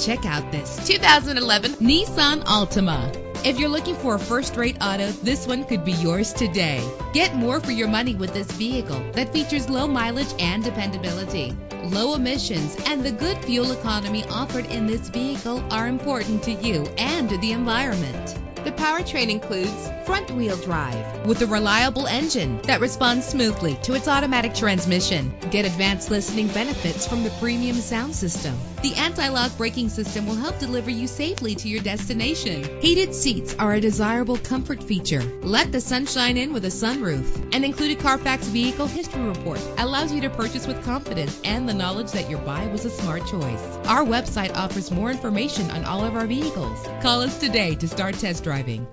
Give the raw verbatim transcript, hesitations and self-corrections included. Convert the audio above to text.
check out this two thousand eleven Nissan Altima. If you're looking for a first-rate auto, this one could be yours today. Get more for your money with this vehicle that features low mileage and dependability. Low emissions and the good fuel economy offered in this vehicle are important to you and the environment. The powertrain includes front-wheel drive with a reliable engine that responds smoothly to its automatic transmission. Get advanced listening benefits from the premium sound system. The anti-lock braking system will help deliver you safely to your destination. Heated seats are a desirable comfort feature. Let the sunshine in with a sunroof. An included Carfax Vehicle History Report allows you to purchase with confidence and the knowledge that your buy was a smart choice. Our website offers more information on all of our vehicles. Call us today to start test driving.